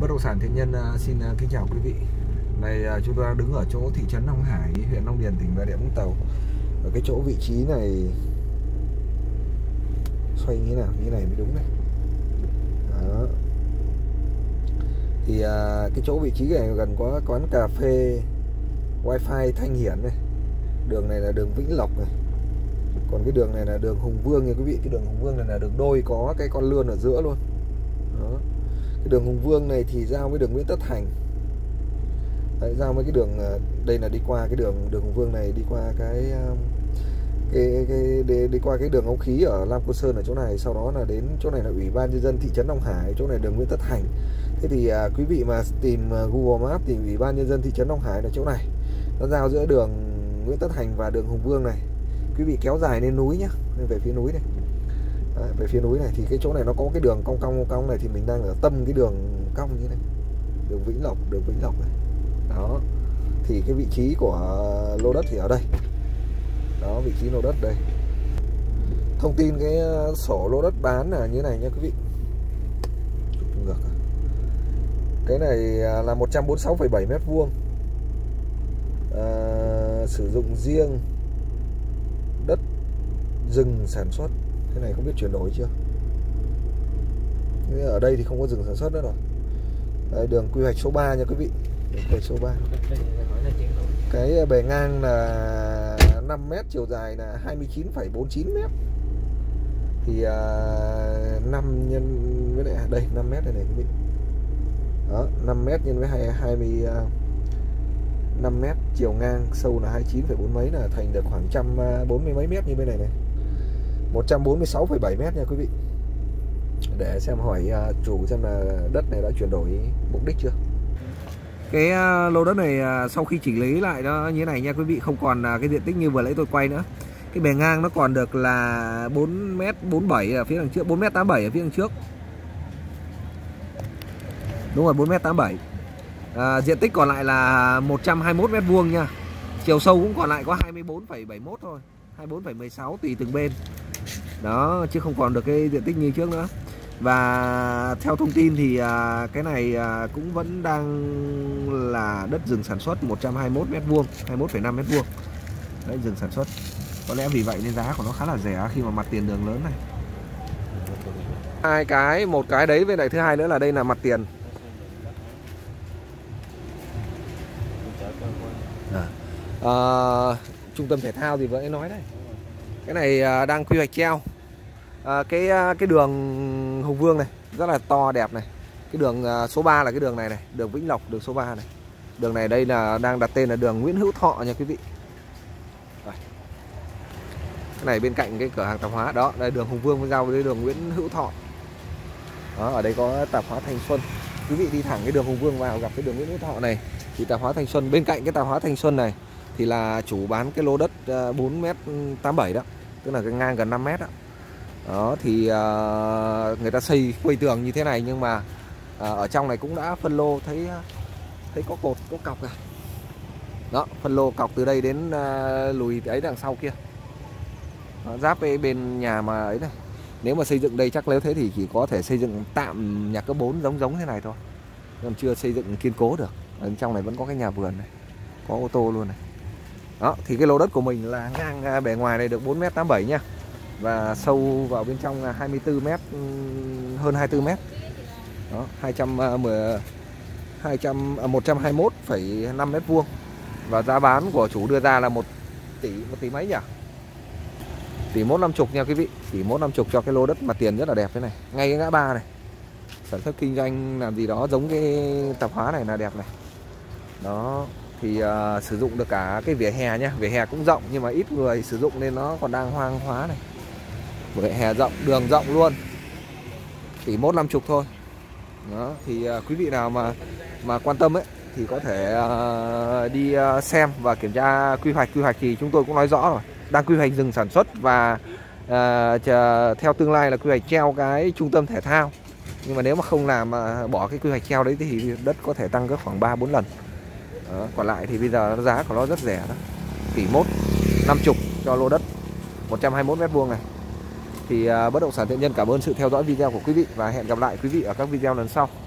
Bất Động Sản Thiện Nhân xin kính chào quý vị. Này chúng ta đứng ở chỗ thị trấn Long Hải, huyện Long Điền, tỉnh Bà Rịa Vũng Tàu. Ở cái chỗ vị trí này xoay như thế nào, như này mới đúng này. Đó. Thì cái chỗ vị trí này gần có quán cà phê Wi-Fi Thanh Hiển này. Đường này là đường Vĩnh Lộc này. Còn cái đường này là đường Hùng Vương nha quý vị. Cái đường Hùng Vương này là đường đôi, có cái con lươn ở giữa luôn. Đó. Cái đường Hùng Vương này thì giao với đường Nguyễn Tất Thành. Đấy, giao với cái đường, đây là đi qua cái đường Hùng Vương này, đi qua đi qua cái đường ống khí ở Lam Cô Sơn ở chỗ này, sau đó là đến chỗ này là Ủy ban nhân dân thị trấn Long Hải, chỗ này đường Nguyễn Tất Thành. Thế thì quý vị mà tìm Google Maps thì Ủy ban nhân dân thị trấn Long Hải là chỗ này. Nó giao giữa đường Nguyễn Tất Thành và đường Hùng Vương này. Quý vị kéo dài lên núi nhá, nên về phía núi này. Đấy, về phía núi này thì cái chỗ này nó có cái đường cong này, thì mình đang ở tâm cái đường cong như thế này. Đường Vĩnh Lộc này. Đó. Thì cái vị trí của lô đất thì ở đây. Đó, vị trí lô đất đây. Thông tin cái sổ lô đất bán là như thế này nha quý vị. Ngược. Cái này là 146,7 m2. Sử dụng riêng, đất rừng sản xuất. Cái này không biết chuyển đổi chưa. Ở đây thì không có rừng sản xuất nữa rồi. Đấy, đường quy hoạch số 3 nha quý vị. Đường quy hoạch số 3. Cái bề ngang là 5 m, chiều dài là 29,49 m. Thì 5 nhân với lại đây 5 m đây này quý vị. Đó, 5 m nhân với 25 m, chiều ngang sâu là 29,4 mấy, là thành được khoảng 140 mấy mét như bên này này. 146,7 m nha quý vị. Để xem hỏi chủ xem là đất này đã chuyển đổi mục đích chưa. Cái lô đất này sau khi chỉnh lý lại nó như thế này nha quý vị, không còn cái diện tích như vừa nãy tôi quay nữa. Cái bề ngang nó còn được là 4,47 m ở phía đằng trước, 4,87 m ở phía đằng trước. Đúng rồi, 4,87 m. Diện tích còn lại là 121 m2 nha. Chiều sâu cũng còn lại có 24,71 thôi, 24,16 tùy từng bên. Đó, chứ không còn được cái diện tích như trước nữa. Và theo thông tin thì cái này cũng vẫn đang là đất rừng sản xuất, 121 m2, 21,5 m2. Đấy, rừng sản xuất. Có lẽ vì vậy nên giá của nó khá là rẻ khi mà mặt tiền đường lớn này. Hai cái, một cái đấy với lại thứ hai nữa là đây là mặt tiền. Trung tâm thể thao thì vẫn nói đấy. Cái này đang quy hoạch treo. Cái đường Hùng Vương này rất là to đẹp này. Cái đường số 3 là cái đường này này, đường Vĩnh Lộc, đường số 3 này. Đường này đây là đang đặt tên là đường Nguyễn Hữu Thọ nha quý vị. Rồi. Cái này bên cạnh cái cửa hàng tạp hóa đó, đây đường Hùng Vương giao với đường Nguyễn Hữu Thọ. Đó, ở đây có tạp hóa Thành Xuân. Quý vị đi thẳng cái đường Hùng Vương vào gặp cái đường Nguyễn Hữu Thọ này, thì tạp hóa Thành Xuân, bên cạnh cái tạp hóa Thành Xuân này thì là chủ bán cái lô đất 4,87 m đó, tức là cái ngang gần 5 m đó. Đó thì người ta xây quây tường như thế này, nhưng mà ở trong này cũng đã phân lô, thấy có cột, có cọc rồi. Đó, phân lô cọc từ đây đến lùi ấy đằng sau kia. Đó, giáp bên nhà mà ấy này. Nếu mà xây dựng đây chắc nếu thế thì chỉ có thể xây dựng tạm nhà cấp 4 giống thế này thôi. Còn chưa xây dựng kiên cố được. Ở trong này vẫn có cái nhà vườn này, có ô tô luôn này. Đó, thì cái lô đất của mình là ngang bề ngoài này được 4,87 m nha. Và sâu vào bên trong là 24 m, hơn 24 m. Đó, 121,5 m2. Và giá bán của chủ đưa ra là 1 tỷ mấy nhỉ? 1 tỷ 150 nha quý vị. 1 tỷ 150 cho cái lô đất mặt tiền rất là đẹp thế này, ngay cái ngã ba này. Sản xuất kinh doanh làm gì đó giống cái tạp hóa này là đẹp này. Đó. Thì sử dụng được cả cái vỉa hè nhá. Vỉa hè cũng rộng nhưng mà ít người sử dụng nên nó còn đang hoang hóa này. Vỉa hè rộng, đường rộng luôn. 1 tỷ 150 thôi. Đó, thì quý vị nào mà quan tâm ấy thì có thể đi xem và kiểm tra quy hoạch. Quy hoạch thì chúng tôi cũng nói rõ rồi, đang quy hoạch rừng sản xuất và theo tương lai là quy hoạch treo cái trung tâm thể thao. Nhưng mà nếu mà không làm bỏ cái quy hoạch treo đấy thì đất có thể tăng gấp khoảng 3-4 lần. Đó, còn lại thì bây giờ giá của nó rất rẻ đó. 1 tỷ 150 cho lô đất 121 m2 này. Thì Bất Động Sản Thiện Nhân cảm ơn sự theo dõi video của quý vị và hẹn gặp lại quý vị ở các video lần sau.